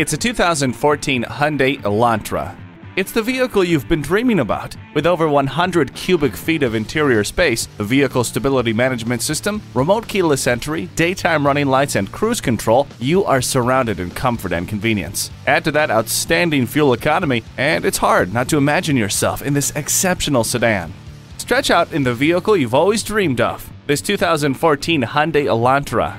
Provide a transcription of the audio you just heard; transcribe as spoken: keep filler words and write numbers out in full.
It's a two thousand fourteen Hyundai Elantra. It's the vehicle you've been dreaming about. With over one hundred cubic feet of interior space, a vehicle stability management system, remote keyless entry, daytime running lights and cruise control, you are surrounded in comfort and convenience. Add to that outstanding fuel economy, and it's hard not to imagine yourself in this exceptional sedan. Stretch out in the vehicle you've always dreamed of. This two thousand fourteen Hyundai Elantra.